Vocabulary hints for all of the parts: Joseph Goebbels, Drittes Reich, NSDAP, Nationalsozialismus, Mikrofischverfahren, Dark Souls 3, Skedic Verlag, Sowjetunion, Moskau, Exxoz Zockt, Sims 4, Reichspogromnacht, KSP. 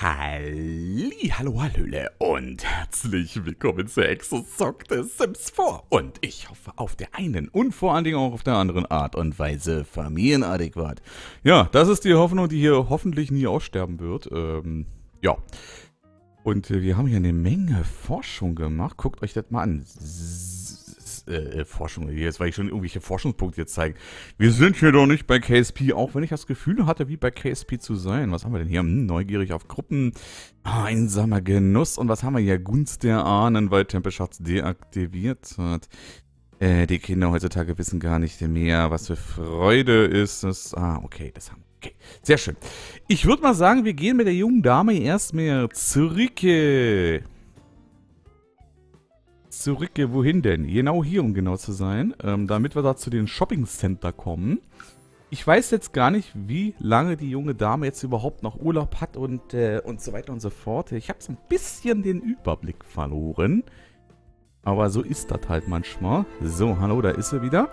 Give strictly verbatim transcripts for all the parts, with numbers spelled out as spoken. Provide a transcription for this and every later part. Halli, hallo, hallöle und herzlich willkommen zu Exxoz Zockt Sims vier. Und ich hoffe auf der einen und vor allen Dingen auch auf der anderen Art und Weise familienadäquat. Ja, das ist die Hoffnung, die hier hoffentlich nie aussterben wird. Ähm, ja. Und wir haben hier eine Menge Forschung gemacht. Guckt euch das mal an. Äh, Forschung, jetzt weil ich schon irgendwelche Forschungspunkte jetzt zeige. Wir sind hier doch nicht bei K S P, auch wenn ich das Gefühl hatte, wie bei K S P zu sein. Was haben wir denn hier? Hm, neugierig auf Gruppen, ah, einsamer Genuss. Und was haben wir hier? Gunst der Ahnen, weil Tempelschatz deaktiviert hat. Äh, die Kinder heutzutage wissen gar nicht mehr, was für Freude ist es. Ah, okay, das haben wir. Okay, sehr schön. Ich würde mal sagen, wir gehen mit der jungen Dame erstmal zurück. Zurück, wohin denn? Genau hier, um genau zu sein, ähm, damit wir da zu den Shopping Center kommen. Ich weiß jetzt gar nicht, wie lange die junge Dame jetzt überhaupt noch Urlaub hat und, äh, und so weiter und so fort. Ich habe so ein bisschen den Überblick verloren. Aber so ist das halt manchmal. So, hallo, da ist sie wieder.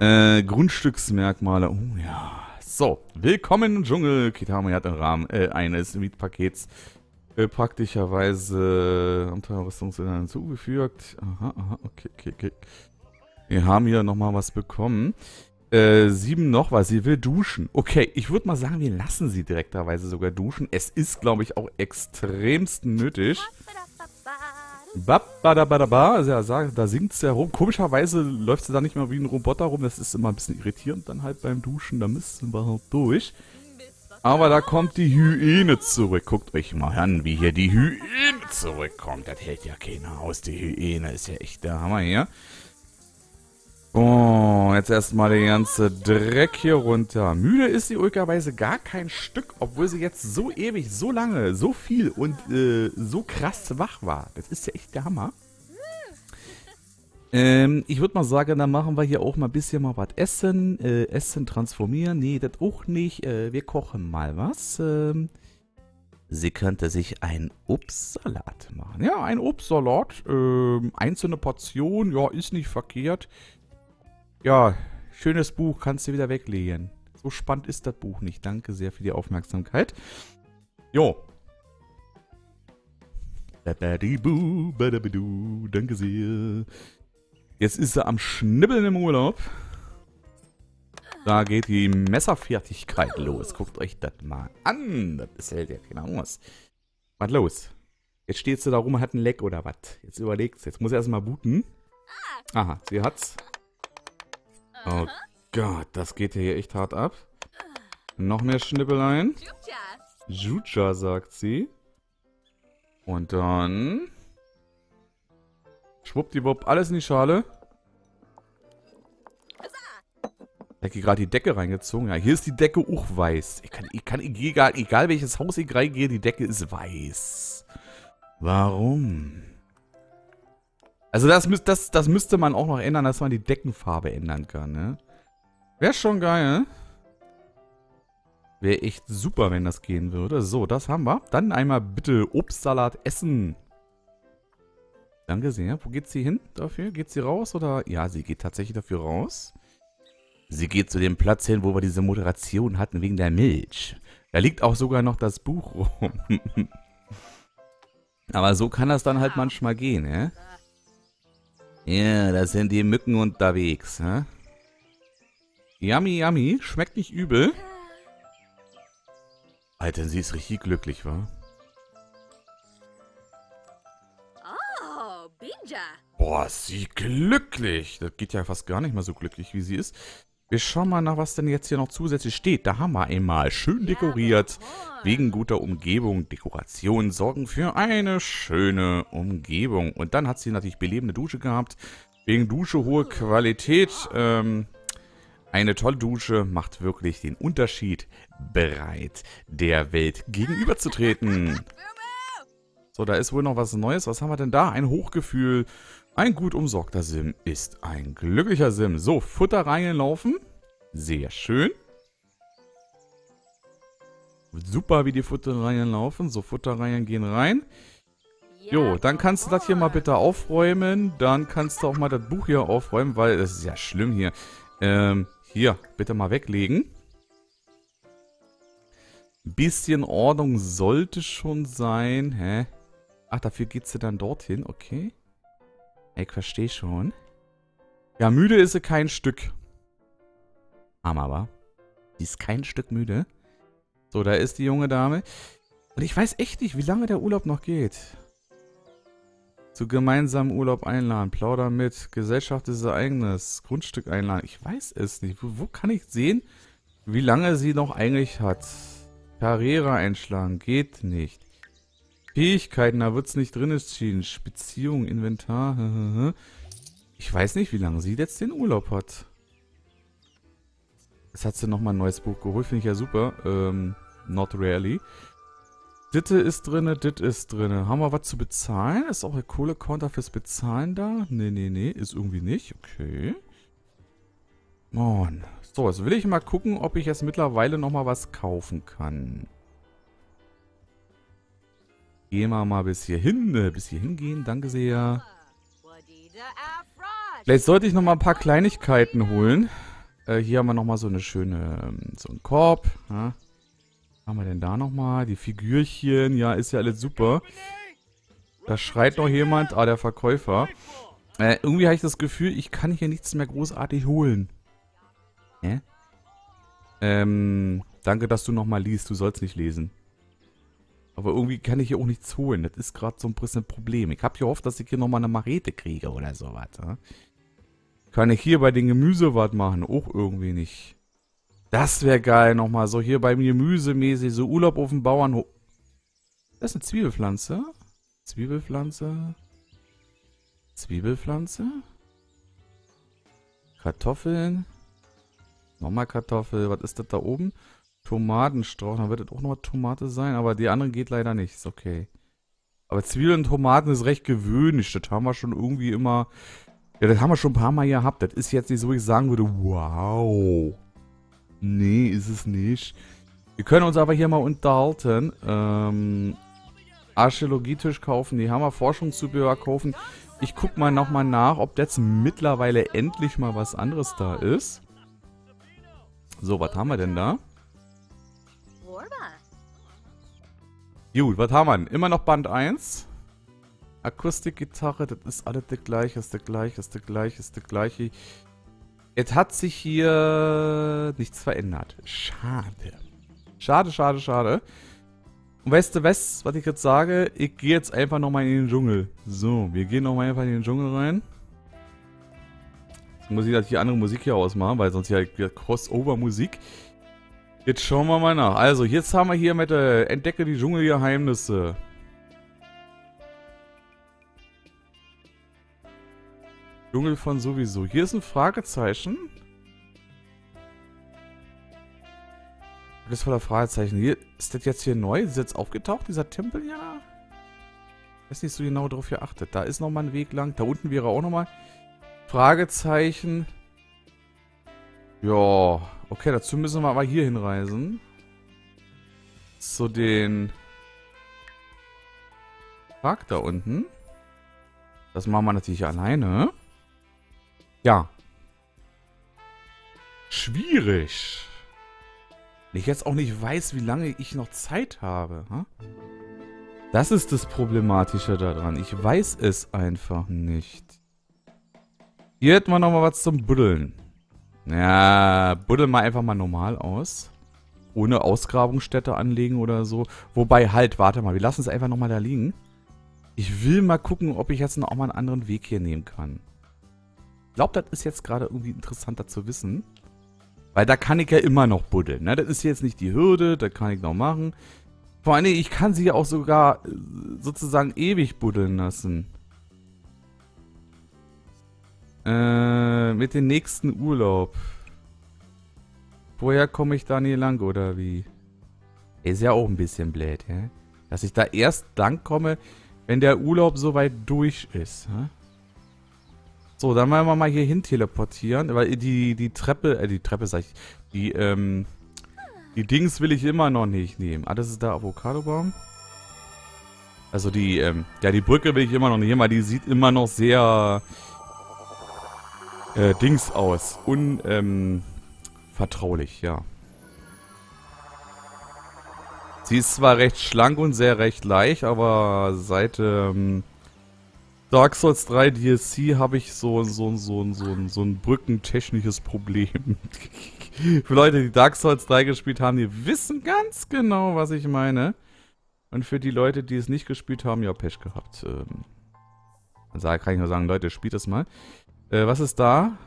Äh, Grundstücksmerkmale, oh ja. So, willkommen im Dschungel. Kitami hat im Rahmen äh, eines Mietpakets Äh, praktischerweise Abenteuerrüstungsinhalt hinzugefügt. Aha, aha, okay, okay, okay. Wir haben hier nochmal was bekommen. Äh, sieben noch, weil sie will duschen. Okay, ich würde mal sagen, wir lassen sie direkterweise sogar duschen. Es ist, glaube ich, auch extremst nötig. Babadabadaba, also, da singt sie herum. Komischerweise läuft sie da nicht mehr wie ein Roboter rum. Das ist immer ein bisschen irritierend dann halt beim Duschen. Da müssen wir halt durch. Aber da kommt die Hyäne zurück. Guckt euch mal an, wie hier die Hyäne zurückkommt. Das hält ja keiner aus. Die Hyäne ist ja echt der Hammer hier. Oh, jetzt erstmal der ganze Dreck hier runter. Müde ist sie ulkigerweise gar kein Stück, obwohl sie jetzt so ewig, so lange, so viel und äh, so krass wach war. Das ist ja echt der Hammer. Ähm, ich würde mal sagen, dann machen wir hier auch mal ein bisschen mal was essen. Äh, essen transformieren. Nee, das auch nicht. Äh, wir kochen mal was. Ähm, sie könnte sich einen Obstsalat machen. Ja, ein Obstsalat. Ähm, einzelne Portion. Ja, ist nicht verkehrt. Ja, schönes Buch. Kannst du wieder weglegen. So spannend ist das Buch nicht. Danke sehr für die Aufmerksamkeit. Jo. Badadibu, badabidu. Danke sehr. Jetzt ist sie am Schnibbeln im Urlaub. Da geht die Messerfertigkeit los. Guckt euch das mal an. Das ist ja keiner aus. Was los? Jetzt steht sie da rum und hat ein Leck oder was? Jetzt überlegt's. Jetzt muss sie erstmal booten. Aha, sie hat's. Oh Gott, das geht hier echt hart ab. Noch mehr Schnippeleien. Jucha, sagt sie. Und dann schwuppdiwupp, alles in die Schale. Da hat gerade die Decke reingezogen. Ja, hier ist die Decke auch weiß. Ich kann, ich kann egal, egal welches Haus ich reingehe, die Decke ist weiß. Warum? Also das, das, das müsste man auch noch ändern, dass man die Deckenfarbe ändern kann, ne? Wäre schon geil. Wäre echt super, wenn das gehen würde. So, das haben wir. Dann einmal bitte Obstsalat essen. Danke sehr. Wo geht sie hin dafür? Geht sie raus oder? Ja, sie geht tatsächlich dafür raus. Sie geht zu dem Platz hin, wo wir diese Moderation hatten wegen der Milch. Da liegt auch sogar noch das Buch rum. Aber so kann das dann halt manchmal gehen, ne? Ja, da sind die Mücken unterwegs, ne? Yummy, yummy. Schmeckt nicht übel. Alter, sie ist richtig glücklich, wa? Boah, ist sie glücklich. Das geht ja fast gar nicht mehr so glücklich, wie sie ist. Wir schauen mal nach, was denn jetzt hier noch zusätzlich steht. Da haben wir einmal schön dekoriert. Wegen guter Umgebung. Dekorationen sorgen für eine schöne Umgebung. Und dann hat sie natürlich belebende Dusche gehabt. Wegen Dusche hohe Qualität. Ähm, eine tolle Dusche macht wirklich den Unterschied, bereit der Welt gegenüberzutreten. So, da ist wohl noch was Neues. Was haben wir denn da? Ein Hochgefühl. Ein gut umsorgter Sim ist ein glücklicher Sim. So, Futter reinlaufen. Sehr schön. Super, wie die Futter reinlaufen. So, Futter rein gehen rein. Jo, dann kannst du das hier mal bitte aufräumen. Dann kannst du auch mal das Buch hier aufräumen, weil das ist ja schlimm hier. Ähm, hier, bitte mal weglegen. Ein bisschen Ordnung sollte schon sein. Hä? Ach, dafür geht's ja dann dorthin. Okay. Ich verstehe schon. Ja, müde ist sie kein Stück. Arm aber. Sie ist kein Stück müde. So, da ist die junge Dame. Und ich weiß echt nicht, wie lange der Urlaub noch geht. Zu gemeinsamen Urlaub einladen. Plaudern mit. Gesellschaft ist ihr eigenes. Grundstück einladen. Ich weiß es nicht. Wo, wo kann ich sehen, wie lange sie noch eigentlich hat? Karriere einschlagen. Geht nicht. Fähigkeiten. Da wird es nicht drin entschieden. Beziehung. Inventar. Ich weiß nicht, wie lange sie jetzt den Urlaub hat. Jetzt hat sie nochmal ein neues Buch geholt. Finde ich ja super. Ähm, not really. Ditte ist drinne, dit ist drinne. Haben wir was zu bezahlen? Ist auch der Kohlekonter fürs Bezahlen da? Nee, nee, nee. Ist irgendwie nicht. Okay. Mann. So, jetzt will ich mal gucken, ob ich jetzt mittlerweile nochmal was kaufen kann. Gehen wir mal bis hierhin. Bis hierhin gehen. Danke sehr. Vielleicht sollte ich nochmal ein paar Kleinigkeiten holen. Äh, hier haben wir nochmal so eine schöne... So einen Korb. Ja. Haben wir denn da nochmal? Die Figürchen. Ja, ist ja alles super. Da schreit noch jemand. Ah, der Verkäufer. Äh, irgendwie habe ich das Gefühl, ich kann hier nichts mehr großartig holen. Hä? Ähm, danke, dass du nochmal liest. Du sollst nicht lesen. Aber irgendwie kann ich hier auch nichts holen. Das ist gerade so ein bisschen ein Problem. Ich habe gehofft, dass ich hier nochmal eine Marete kriege oder sowas. Ja? Kann ich hier bei den Gemüse was machen? Auch irgendwie nicht. Das wäre geil nochmal. So hier beim Gemüse mäßig. So Urlaub auf dem Bauernhof. Das ist eine Zwiebelpflanze. Zwiebelpflanze. Zwiebelpflanze. Kartoffeln. Nochmal Kartoffel. Was ist das da oben? Tomatenstrauch. Dann wird das auch nochmal Tomate sein. Aber die anderen geht leider nicht. Ist okay. Aber Zwiebeln und Tomaten ist recht gewöhnlich. Das haben wir schon irgendwie immer... Ja, das haben wir schon ein paar Mal gehabt. Das ist jetzt nicht so, wie ich sagen würde. Wow. Nee, ist es nicht. Wir können uns aber hier mal unterhalten. Ähm, Archäologietisch kaufen, die Hammer-Forschungszubehör kaufen. Ich guck mal nochmal nach, ob jetzt mittlerweile endlich mal was anderes da ist. So, was haben wir denn da? Gut, was haben wir denn? Immer noch Band eins. Akustikgitarre, das ist alles der gleiche, ist der gleiche, ist der gleiche, ist der gleiche. Jetzt hat sich hier nichts verändert. Schade. Schade, schade, schade. Und weißt du was, was ich jetzt sage? Ich gehe jetzt einfach nochmal in den Dschungel. So, wir gehen nochmal einfach in den Dschungel rein. Jetzt muss ich natürlich andere Musik hier ausmachen, weil sonst hier Crossover-Musik. Jetzt schauen wir mal nach. Also, jetzt haben wir hier mit der Entdecke die Dschungelgeheimnisse. Dschungel von sowieso. Hier ist ein Fragezeichen. Das ist voller Fragezeichen. Hier, ist das jetzt hier neu? Ist jetzt aufgetaucht, dieser Tempel? Ja. Ich weiß nicht so genau drauf geachtet. Da ist nochmal ein Weg lang. Da unten wäre auch nochmal Fragezeichen. Ja. Okay, dazu müssen wir aber hier hinreisen. Zu den Park da unten. Das machen wir natürlich alleine. Ja. Schwierig. Wenn ich jetzt auch nicht weiß, wie lange ich noch Zeit habe. Hm? Das ist das Problematische daran. Ich weiß es einfach nicht. Hier hätten wir nochmal was zum Buddeln. Ja, buddeln wir einfach mal normal aus. Ohne Ausgrabungsstätte anlegen oder so. Wobei, halt, warte mal. Wir lassen es einfach nochmal da liegen. Ich will mal gucken, ob ich jetzt noch mal einen anderen Weg hier nehmen kann. Ich glaube, das ist jetzt gerade irgendwie interessanter zu wissen. Weil da kann ich ja immer noch buddeln. Ne? Das ist jetzt nicht die Hürde, da kann ich noch machen. Vor allem, ich kann sie ja auch sogar sozusagen ewig buddeln lassen. Äh, mit dem nächsten Urlaub. Woher komme ich da nie lang, oder wie? Ist ja auch ein bisschen blöd, ja? Dass ich da erst lang komme, wenn der Urlaub soweit durch ist. Hä? So, dann wollen wir mal hier hin teleportieren, weil die, die Treppe, äh, die Treppe sag ich, die, ähm, die Dings will ich immer noch nicht nehmen. Ah, das ist der Avocadobaum. Also die, ähm, ja, die Brücke will ich immer noch nicht nehmen, weil die sieht immer noch sehr, äh, Dings aus. Un, ähm, vertraulich, ja. Sie ist zwar recht schlank und sehr recht leicht, aber seit ähm, Dark Souls drei D L C habe ich so, so, so, so, so, so ein brückentechnisches Problem. Für Leute, die Dark Souls drei gespielt haben, die wissen ganz genau, was ich meine. Und für die Leute, die es nicht gespielt haben, ja, Pech gehabt. Ähm, da kann ich nur sagen, Leute, spielt das mal. Äh, was ist da?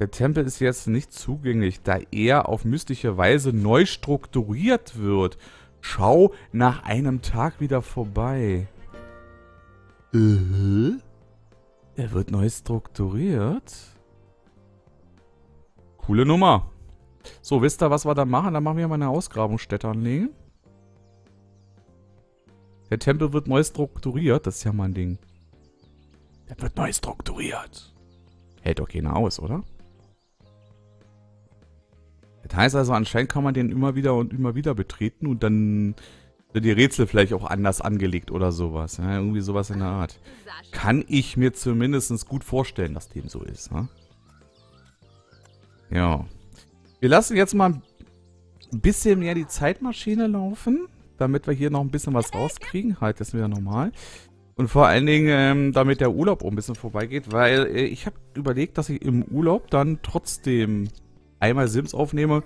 Der Tempel ist jetzt nicht zugänglich, da er auf mystische Weise neu strukturiert wird. Schau nach einem Tag wieder vorbei. Äh? Er wird neu strukturiert? Coole Nummer. So, wisst ihr, was wir da machen? Dann machen wir mal eine Ausgrabungsstätte anlegen. Der Tempel wird neu strukturiert, das ist ja mal ein Ding. Der wird neu strukturiert. Hält doch keiner aus, oder? Das heißt also, anscheinend kann man den immer wieder und immer wieder betreten und dann sind die Rätsel vielleicht auch anders angelegt oder sowas. Ja, irgendwie sowas in der Art. Kann ich mir zumindest gut vorstellen, dass dem so ist. Ne? Ja. Wir lassen jetzt mal ein bisschen mehr die Zeitmaschine laufen, damit wir hier noch ein bisschen was rauskriegen. Halt, das ist wieder normal. Und vor allen Dingen, ähm, damit der Urlaub auch ein bisschen vorbeigeht, weil äh, ich habe überlegt, dass ich im Urlaub dann trotzdem einmal Sims aufnehme,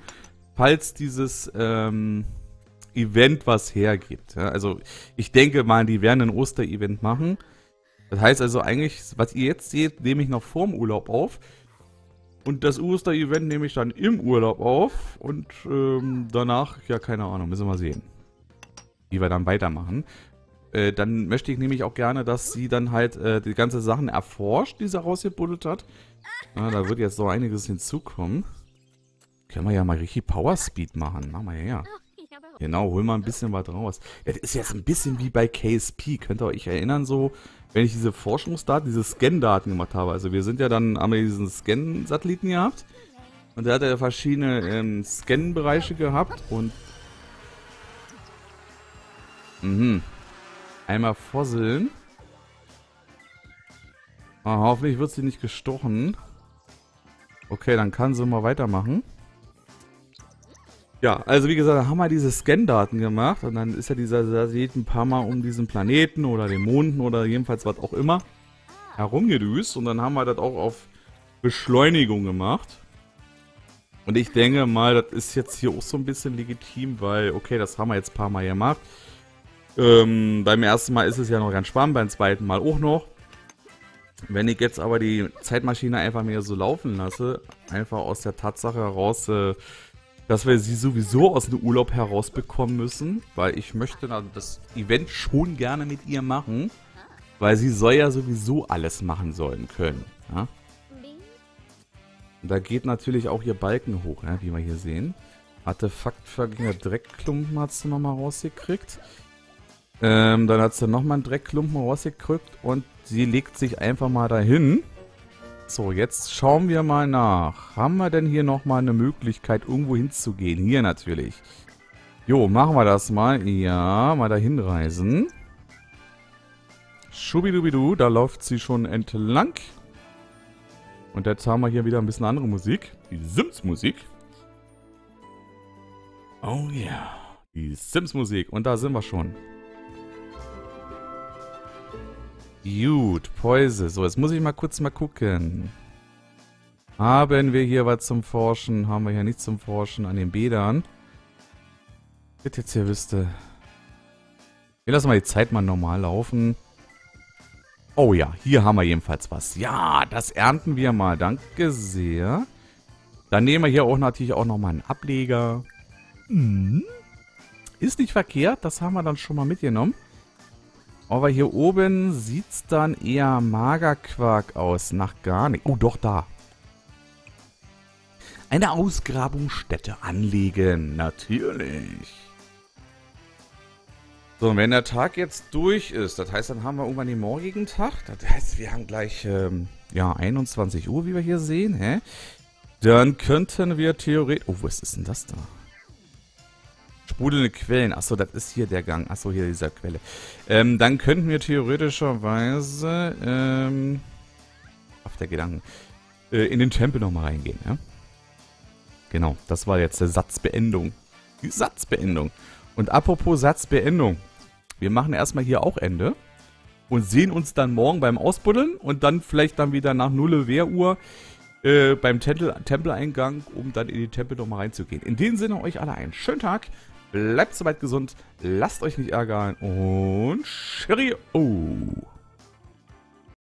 falls dieses ähm, Event was hergibt. Ja, also ich denke mal, die werden ein Oster-Event machen. Das heißt also eigentlich, was ihr jetzt seht, nehme ich noch vorm Urlaub auf. Und das Oster-Event nehme ich dann im Urlaub auf. Und ähm, danach, ja, keine Ahnung, müssen wir mal sehen, wie wir dann weitermachen. Äh, dann möchte ich nämlich auch gerne, dass sie dann halt äh, die ganzen Sachen erforscht, die sie rausgebuddelt hat. Ja, da wird jetzt so einiges hinzukommen. Können wir ja mal richtig Powerspeed machen. Mach mal her. Genau, hol mal ein bisschen was raus. Das ist jetzt ein bisschen wie bei K S P. Könnt ihr euch erinnern, so, wenn ich diese Forschungsdaten, diese Scan-Daten gemacht habe. Also wir sind ja dann, haben wir diesen Scan-Satelliten gehabt. Und da hat er verschiedene ähm, Scan-Bereiche gehabt. Und mhm. einmal fosseln. Oh, hoffentlich wird sie nicht gestochen. Okay, dann kann sie mal weitermachen. Ja, also wie gesagt, da haben wir diese Scan-Daten gemacht und dann ist ja dieser Satellit ein paar Mal um diesen Planeten oder den Monden oder jedenfalls was auch immer herumgedüst und dann haben wir das auch auf Beschleunigung gemacht. Und ich denke mal, das ist jetzt hier auch so ein bisschen legitim, weil, okay, das haben wir jetzt ein paar Mal gemacht. Ähm, beim ersten Mal ist es ja noch ganz spannend, beim zweiten Mal auch noch. Wenn ich jetzt aber die Zeitmaschine einfach mehr so laufen lasse, einfach aus der Tatsache heraus, äh, dass wir sie sowieso aus dem Urlaub herausbekommen müssen, weil ich möchte also das Event schon gerne mit ihr machen, weil sie soll ja sowieso alles machen sollen können. Ja? Und da geht natürlich auch ihr Balken hoch, ja, wie wir hier sehen. Artefaktvergänger Dreckklumpen hat sie nochmal rausgekriegt. Ähm, dann hat sie nochmal einen Dreckklumpen rausgekriegt und sie legt sich einfach mal dahin. So, jetzt schauen wir mal nach. Haben wir denn hier nochmal eine Möglichkeit, irgendwo hinzugehen? Hier natürlich. Jo, machen wir das mal. Ja, mal dahin reisen. Schubidubidu, da läuft sie schon entlang. Und jetzt haben wir hier wieder ein bisschen andere Musik. Die Sims-Musik. Oh ja, yeah. Die Sims-Musik. Und da sind wir schon. Gut, Päuse. So, jetzt muss ich mal kurz mal gucken. Haben wir hier was zum Forschen? Haben wir hier nichts zum Forschen an den Bädern? Was jetzt hier wüsste. Wir lassen mal die Zeit mal normal laufen. Oh ja, hier haben wir jedenfalls was. Ja, das ernten wir mal. Danke sehr. Dann nehmen wir hier auch natürlich auch nochmal einen Ableger. Hm. Ist nicht verkehrt. Das haben wir dann schon mal mitgenommen. Aber hier oben sieht es dann eher Magerquark aus. Nach gar nicht. Oh, doch, da. Eine Ausgrabungsstätte anlegen. Natürlich. So, und wenn der Tag jetzt durch ist, das heißt, dann haben wir irgendwann den morgigen Tag. Das heißt, wir haben gleich ähm, ja, einundzwanzig Uhr, wie wir hier sehen. Hä? Dann könnten wir theoretisch... Oh, was ist denn das da? Sprudelnde Quellen. Achso, das ist hier der Gang. Achso, hier dieser Quelle. Ähm, dann könnten wir theoretischerweise ähm, auf der Gedanken äh, in den Tempel nochmal reingehen. Ja? Genau, das war jetzt der Satzbeendung. Die Satzbeendung. Und apropos Satzbeendung. Wir machen erstmal hier auch Ende. Und sehen uns dann morgen beim Ausbuddeln. Und dann vielleicht dann wieder nach null Uhr äh, beim Tempel, Tempeleingang, um dann in die Tempel nochmal reinzugehen. In dem Sinne euch alle einen schönen Tag. Bleibt soweit gesund. Lasst euch nicht ärgern. Und Cheerio.